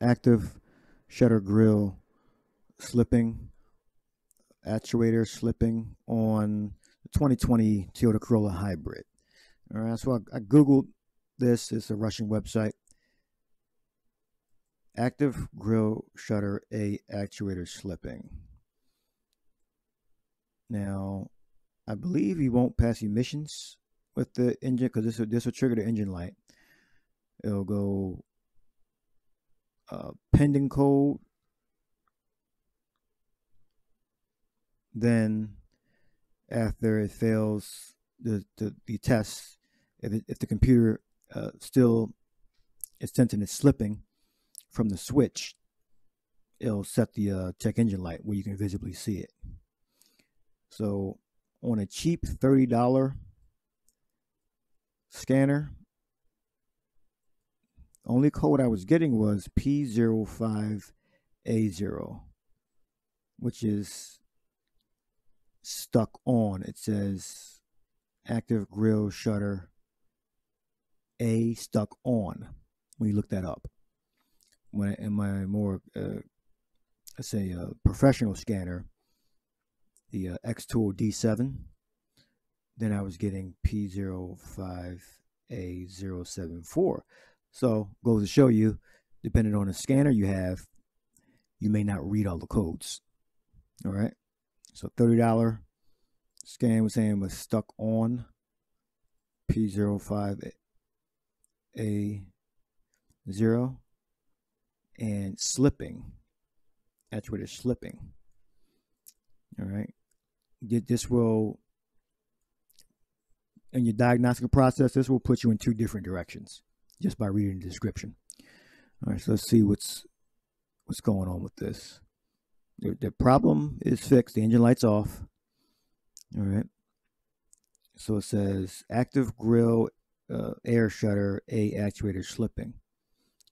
active, shutter grille slipping, actuator slipping on the 2020 Toyota Corolla Hybrid. All right, so I Googled this. It's a Russian website. Active grille shutter A actuator slipping. Now, I believe you won't pass emissions with the engine because this will trigger the engine light. It'll go pending code. Then, after it fails the test, if the computer still is sensing it's slipping from the switch, it'll set the check engine light where you can visibly see it. So, on a cheap $30 scanner, only code I was getting was P05A0, which is stuck on. It says active grille shutter A stuck on when you look that up. When in my more, let's say, professional scanner, the XTool D7, then I was getting P05A074. So goes to show you, depending on the scanner you have, you may not read all the codes. All right. So $30 scan was saying was stuck on P05A0 and slipping. That's what it's slipping. All right. This will, in your diagnostic process, this will put you in two different directions just by reading the description. All right, so let's see what's going on with this. The problem is fixed. The engine light's off. All right. So it says active grille air shutter A actuator slipping.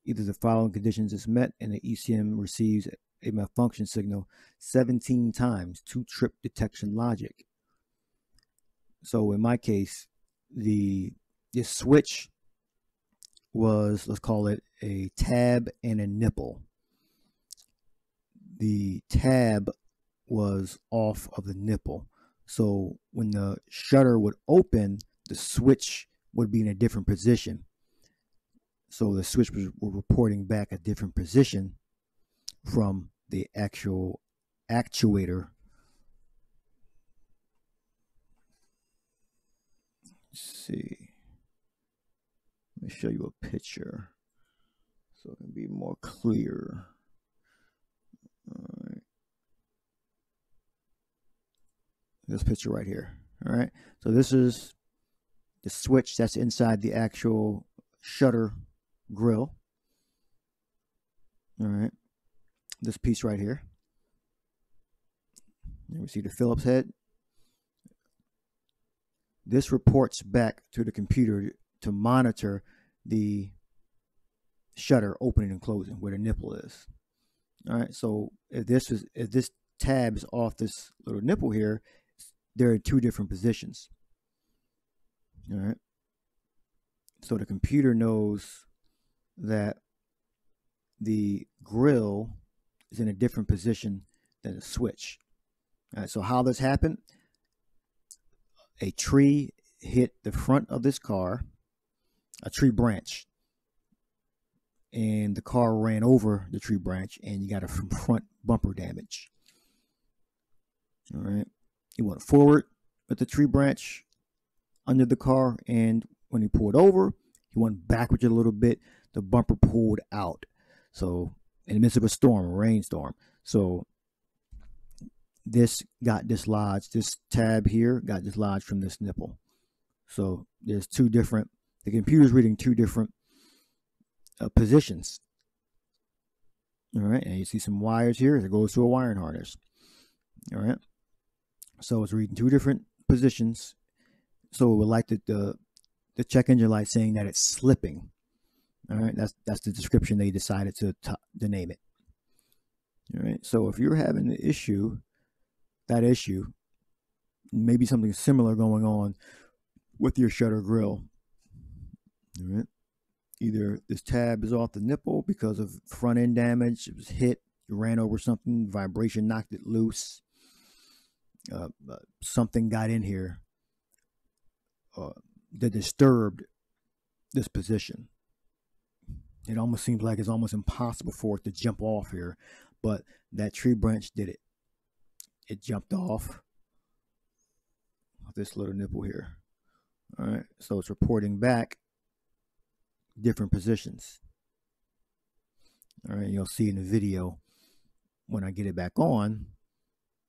Either the following conditions is met and the ECM receives a malfunction signal 17 times to trip detection logic. So in my case, the switch was, let's call it a tab and a nipple. The tab was off of the nipple. So when the shutter would open, the switch would be in a different position. So the switch was reporting back a different position from the actual actuator. Let's see. Let me show you a picture so it can be more clear. All right. This picture right here. All right. So this is the switch that's inside the actual shutter grille. All right. This piece right here. And we see the Phillips head. This reports back to the computer to monitor the shutter opening and closing where the nipple is. All right, so if this tab is off this little nipple here, they're in two different positions. All right, so the computer knows that the grill is in a different position than the switch. All right, so how this happened? A tree hit the front of this car, a tree branch, and the car ran over the tree branch, and you got a front bumper damage. All right, he went forward with the tree branch under the car, and when he pulled over, he went backwards a little bit. The bumper pulled out. So in the midst of a storm, a rainstorm, so this got dislodged. This tab here got dislodged from this nipple. So there's two different. The computer's reading two different positions. All right, and you see some wires here. It goes to a wiring harness. All right, so it's reading two different positions. So it would like the check engine light saying that it's slipping. All right, that's the description they decided to name it. All right, so if you're having an issue, that issue, maybe something similar going on with your shutter grille. All right, Either this tab is off the nipple because of front end damage, it was hit, you ran over something, vibration knocked it loose, something got in here that disturbed this position. It almost seems like it's almost impossible for it to jump off here, but that tree branch did it. It jumped off this little nipple here. All right, so it's reporting back different positions. All right, you'll see in the video when I get it back on,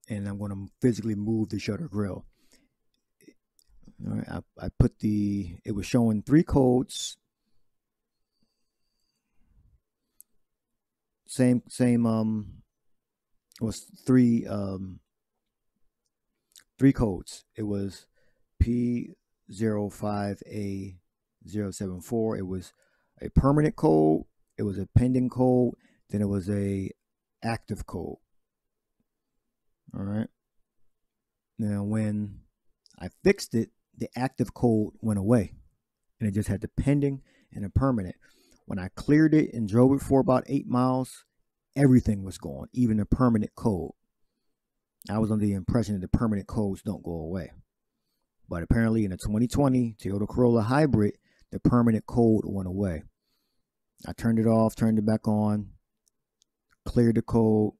and I'm going to physically move the shutter grill. All right, I put the, it was showing 3 codes. It was 3 codes. It was P05A074. It was a permanent code, it was a pending code, then it was a active code. All right. Now when I fixed it, the active code went away and it just had the pending and a permanent. When I cleared it and drove it for about 8 miles, everything was gone, even the permanent code. I was under the impression that the permanent codes don't go away. But apparently in the 2020 Toyota Corolla Hybrid, the permanent code went away. I turned it off, turned it back on, cleared the code,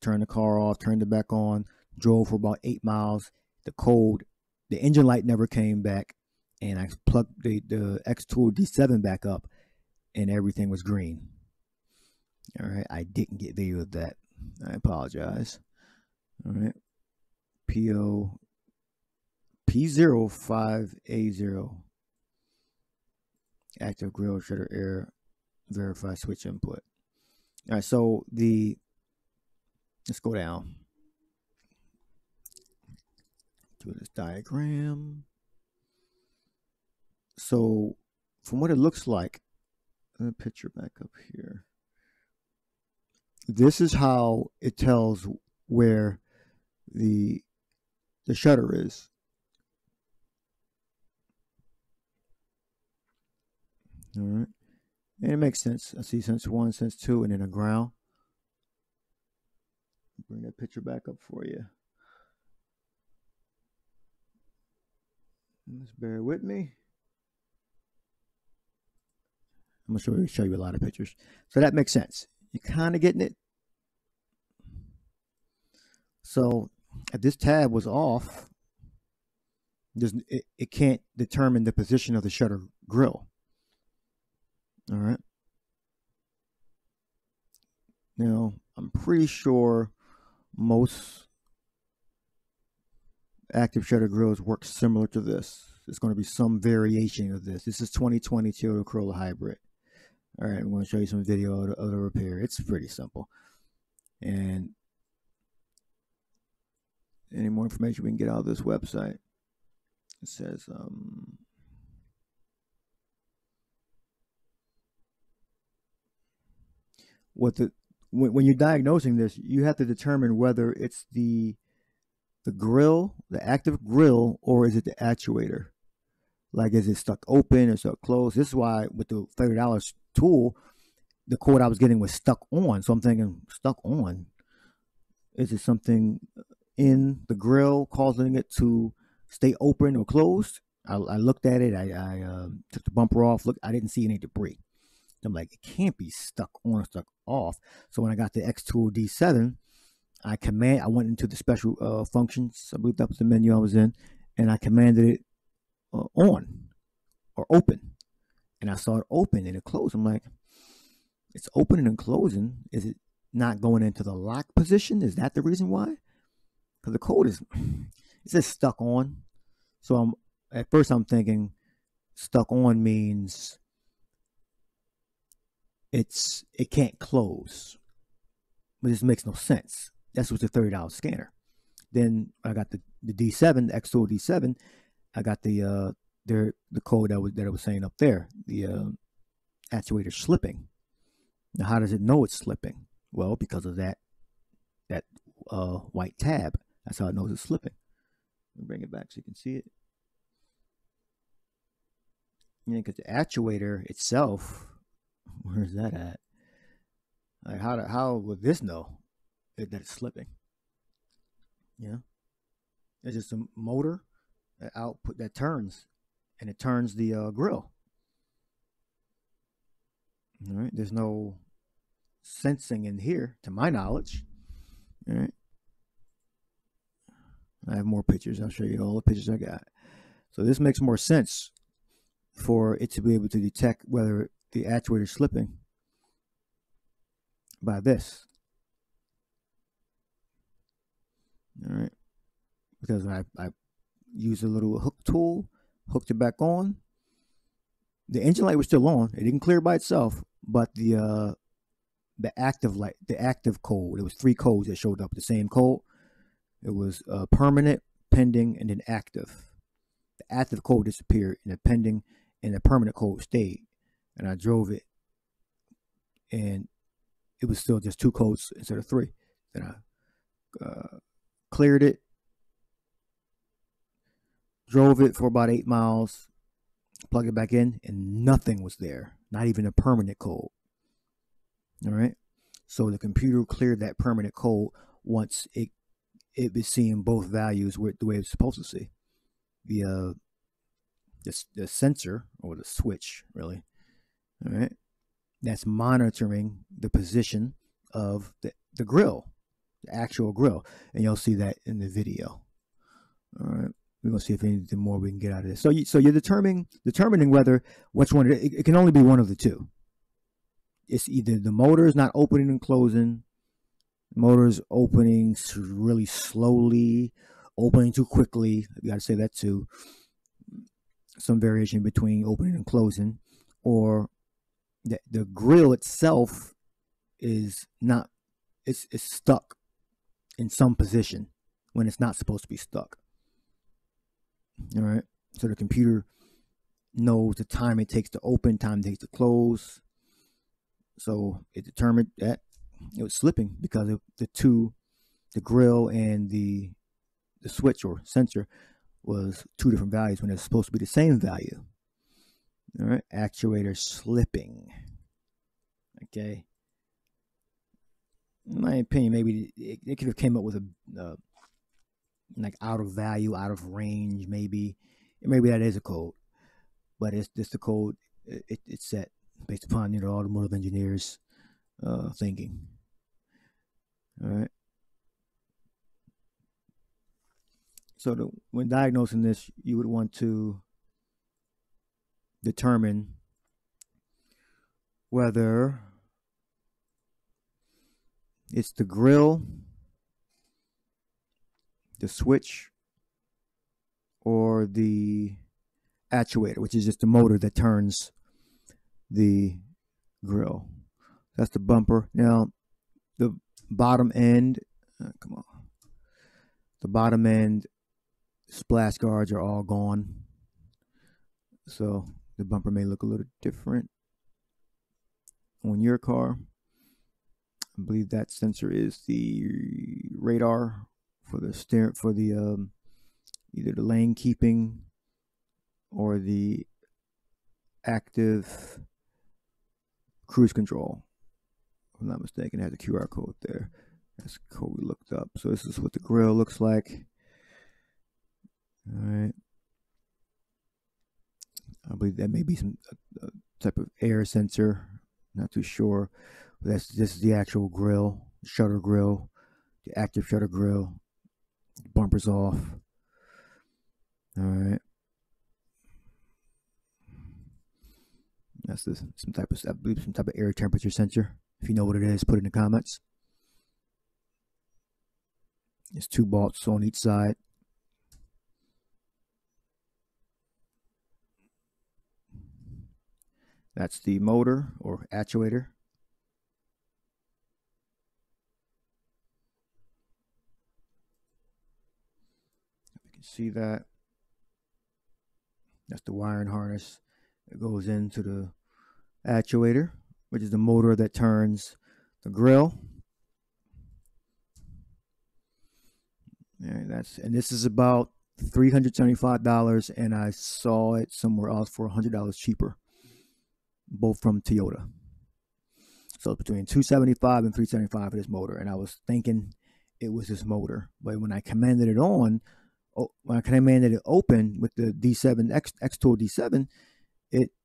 turned the car off, turned it back on, drove for about 8 miles. The code, the engine light never came back, and I plugged the XTool D7 back up, and everything was green. All right, I didn't get video of that. I apologize. All right, P05A0 active grill shutter error, verify switch input. All right, so the, let's go down to this diagram. So from what it looks like, the picture back up here, this is how it tells where the shutter is. All right, and it makes sense. I see sense 1, sense 2, and then a ground. Bring that picture back up for you. Just bear with me. I'm going to show you a lot of pictures. So that makes sense. You're kind of getting it. So if this tab was off, it can't determine the position of the shutter grill. All right. Now, I'm pretty sure most active shutter grills work similar to this. There's going to be some variation of this. This is 2020 Toyota Corolla Hybrid. All right, I'm going to show you some video of the repair. It's pretty simple. And any more information we can get out of this website. It says, when you're diagnosing this, you have to determine whether it's the grill, the active grill, or is it the actuator? Like, is it stuck open or stuck closed? This is why with the $30 tool, the cord I was getting was stuck on. So I'm thinking, stuck on? Is it something in the grill causing it to stay open or closed? I looked at it. I took the bumper off. Look, I didn't see any debris. I'm like, it can't be stuck on or stuck off. So when I got the XTool D7, I went into the special functions. I believe that was the menu I was in, and I commanded it on or open, and I saw it open and it closed. I'm like, it's opening and closing. Is it not going into the lock position? Is that the reason why? Because the code is, it says stuck on. So at first I'm thinking stuck on means it can't close, but this makes no sense. That's what's the $30 scanner. Then I got the D7, the XTool D7. I got the code that I was saying up there, the actuator slipping. Now, how does it know it's slipping? Well, because of that white tab. That's how it knows it's slipping. Let me bring it back so you can see it. Yeah, because the actuator itself, where's that at? Like, how would this know that it's slipping? Yeah, it's just a motor that output that turns, and it turns the grill. All right, there's no sensing in here, to my knowledge. All right, I have more pictures. I'll show you all the pictures I got. So this makes more sense for it to be able to detect whether the actuator is slipping by this. All right, because when I used a little hook tool, hooked it back on, the engine light was still on. It didn't clear by itself, but the active light, the active code, it was 3 codes that showed up, the same code. It was permanent, pending, and then active. The active code disappeared, and the pending and the permanent code stayed. And I drove it, and it was still just 2 codes instead of 3. Then I cleared it, drove it for about 8 miles, plugged it back in, and nothing was there, not even a permanent code. All right, so the computer cleared that permanent code once it was seeing both values with the way it's supposed to see. The sensor, or the switch, really. All right, that's monitoring the position of the grill, the actual grill, and you'll see that in the video. All right, we're gonna see if anything more we can get out of this. So you're determining whether which one. It can only be one of the two. It's either the motor is not opening and closing, motor's opening really slowly, opening too quickly. You gotta say that too. Some variation between opening and closing, or the grill itself is not. It's stuck in some position when it's not supposed to be stuck. All right. So the computer knows the time it takes to open, time it takes to close. So it determined that it was slipping because of the grill and the switch or sensor was 2 different values when it's supposed to be the same value. All right, actuator slipping. Okay, in my opinion, maybe it could have came up with a like out of value, out of range. Maybe that is a code, but it's just the code it's set based upon, you know, automotive engineers thinking. All right. So when diagnosing this, you would want to determine whether it's the grill, the switch, or the actuator, which is just the motor that turns the grill. That's the bumper. Now, the bottom end, come on, the bottom end splash guards are all gone, so the bumper may look a little different on your car. I believe that sensor is the radar for the steer, for the either the lane keeping or the active cruise control. If I'm not mistaken, it has a QR code there. That's the code we looked up. So this is what the grill looks like. All right. I believe that may be some type of air sensor. Not too sure. But this is the actual grill, shutter grill, the active shutter grill. Bumper's off. All right. That's some type of air temperature sensor. If you know what it is, put it in the comments. There's 2 bolts on each side. That's the motor or actuator. You can see that. That's the wiring harness. It goes into the actuator, which is the motor that turns the grill. And this is about $375, and I saw it somewhere else for $100 cheaper, both from Toyota. So between $275 and $375 for this motor, and I was thinking it was this motor, but when I commanded it on, when I commanded it open with the D7 XTool D7,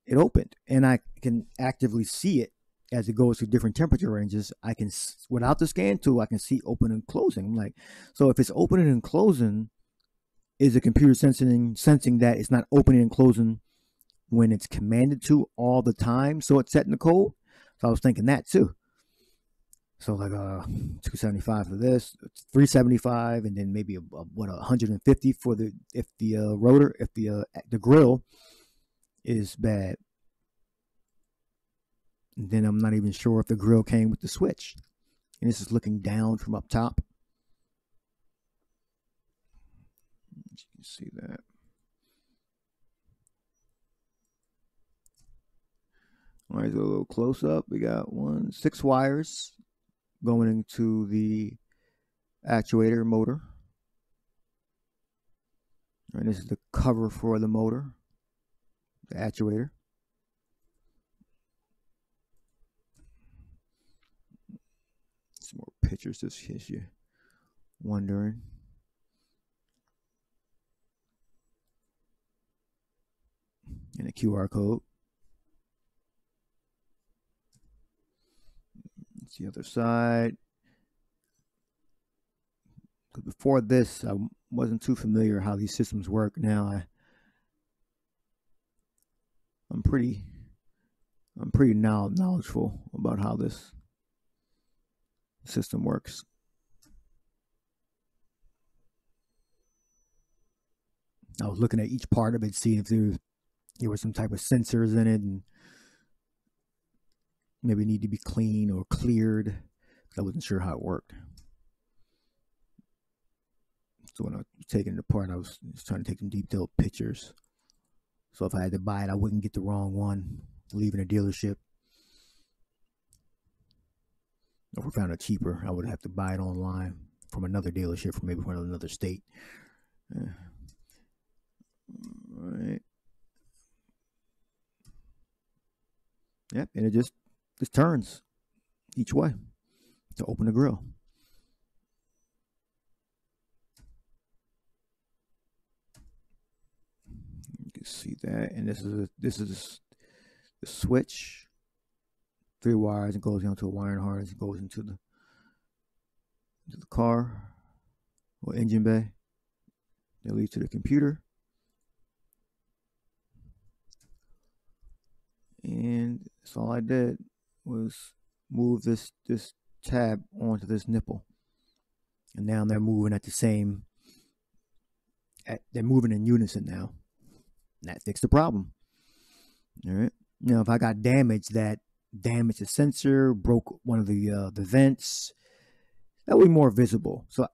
it opened, and I can actively see it as it goes through different temperature ranges. I can, without the scan tool, I can see open and closing. I'm like, so if it's opening and closing, is the computer sensing that it's not opening and closing when it's commanded to all the time? So it's setting the code. So I was thinking that too. So like $275 for this, $375, and then maybe $150 for the rotor, if the grill is bad. And then I'm not even sure if the grill came with the switch. And this is looking down from up top. You can see that. All right, so a little close up. We got 6 wires going into the actuator motor. And this is the cover for the motor, the actuator. More pictures just in case you're wondering. And a QR code. It's the other side. Before this, I wasn't too familiar how these systems work. Now I'm pretty knowledgeable about how this system works. I was looking at each part of it, seeing if there was some type of sensors in it, and maybe need to be cleaned or cleared. I wasn't sure how it worked. So when I was taking it apart, I was just trying to take some detailed pictures. So if I had to buy it, I wouldn't get the wrong one, leaving a dealership. If we found it cheaper, I would have to buy it online from another dealership, from maybe from another state. Yeah. All right. Yep, and it just turns each way to open the grill. You can see that, and this is the switch. 3 wires, and goes down to a wiring harness. It goes into the car or engine bay. They lead to the computer, and that's all I did was move this tab onto this nipple, and now they're moving at the same. They're moving in unison now. And that fixed the problem. All right. Now, if I got damage that damaged the sensor, broke one of the vents, that would be more visible. So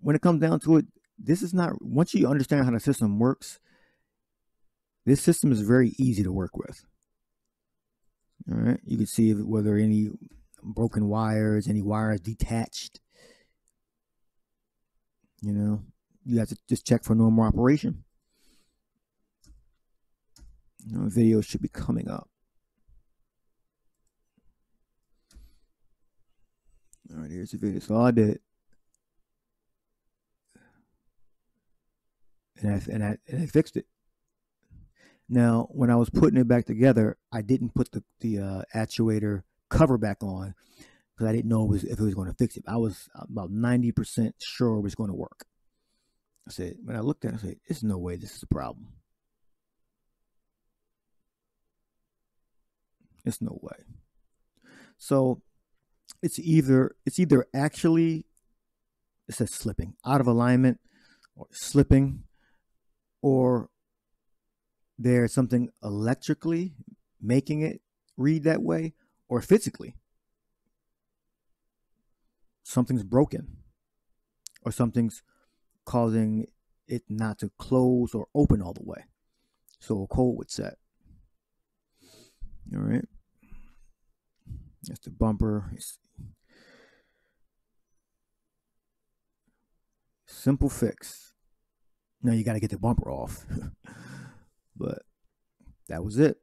when it comes down to it, this is not, once you understand how the system works, this system is very easy to work with. All right, you can see whether any broken wires, any wires detached. You know, you have to just check for normal operation. You know, video should be coming up. All right, here's the video. So all I did, and I fixed it. Now, when I was putting it back together, I didn't put the actuator cover back on because I didn't know if it was going to fix it. I was about 90% sure it was going to work. I said, when I looked at it, I said, "There's no way this is a problem. There's no way." So it's either actually, it says slipping out of alignment, or slipping, or there's something electrically making it read that way, or physically something's broken, or something's causing it not to close or open all the way. So a code would set. All right, that's the bumper. It's simple fix. No, you got to get the bumper off. But that was it.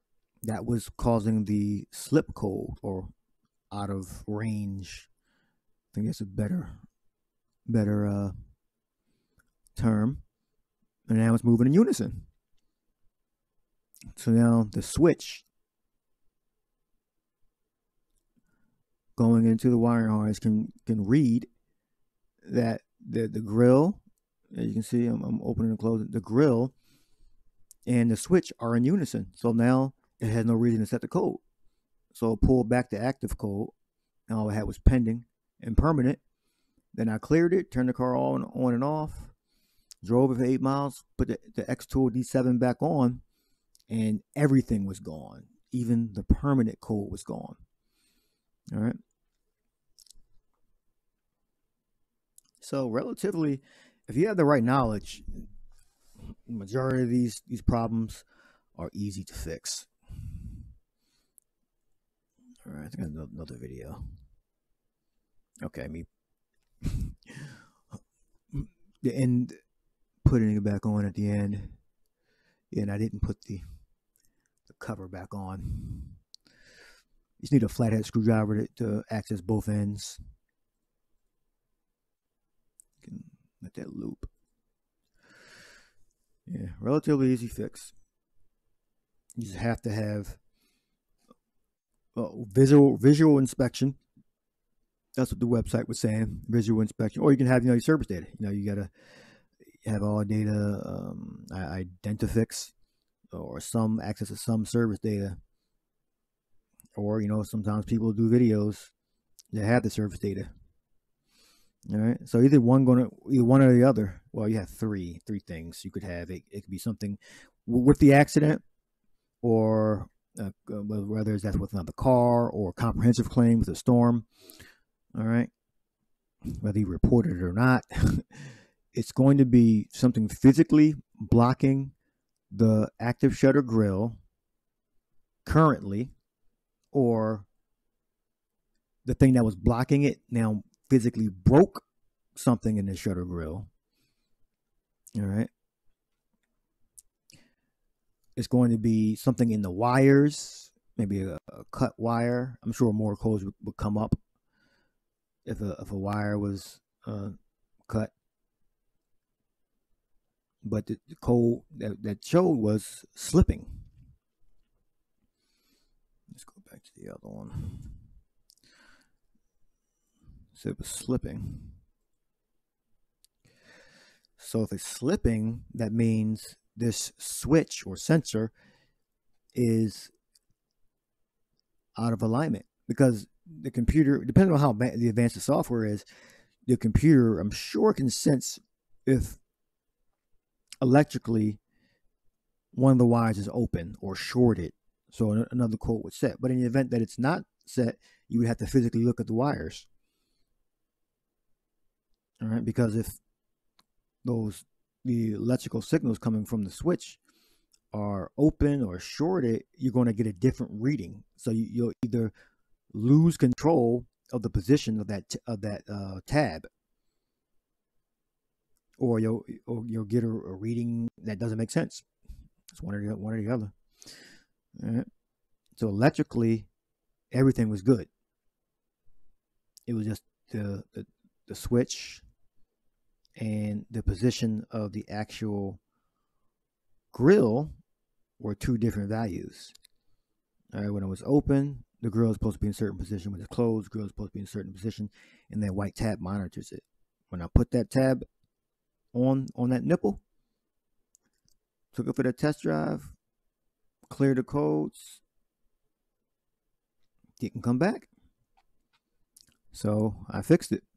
That was causing the slip cold or out of range. I think that's a better term. And now it's moving in unison. So now the switch going into the wiring harness can read that the grill, as you can see, I'm opening and closing the grill, and the switch are in unison. So now it has no reason to set the code. So pull back the active code, and all I had was pending and permanent. Then I cleared it, turned the car on and off, drove it for 8 miles, put the XTool D7 back on, and everything was gone. Even the permanent code was gone. All right. So relatively, if you have the right knowledge, the majority of these problems are easy to fix. All right, I think I have another video. Okay, the end, putting it back on at the end, and I didn't put the cover back on. You just need a flathead screwdriver to access both ends. You can let that loop. Yeah, relatively easy fix. You just have to have visual inspection. That's what the website was saying, visual inspection. Or you can have, your service data. You gotta have all data, identifix, or some access to some service data. Or, sometimes people do videos that have the service data. All right. So either one or the other. Well, you have three things you could have. It could be something with the accident, or whether that's with another car, or a comprehensive claim with a storm. All right. Whether you report it or not, it's going to be something physically blocking the active shutter grill currently, or the thing that was blocking it now physically broke something in the shutter grill. All right. It's going to be something in the wires, maybe a cut wire. I'm sure more codes would come up if a wire was cut. But the code that showed was slipping. Let's go back to the other one. So it was slipping. So if it's slipping, that means this switch or sensor is out of alignment, because the computer, depending on how the advanced the software is, the computer, I'm sure, can sense if electrically one of the wires is open or shorted. So another code would set, but in the event that it's not set, you would have to physically look at the wires. All right, because if the electrical signals coming from the switch are open or shorted, you're going to get a different reading. So you'll either lose control of the position of that tab, or you'll get a reading that doesn't make sense. It's one or the other. All right. So electrically, everything was good. It was just the switch and the position of the actual grill were two different values. All right, when it was open, the grill is supposed to be in a certain position. When it's closed, the grill is supposed to be in a certain position, and that white tab monitors it. When I put that tab on that nipple, took it for the test drive, clear the codes, didn't come back. So I fixed it.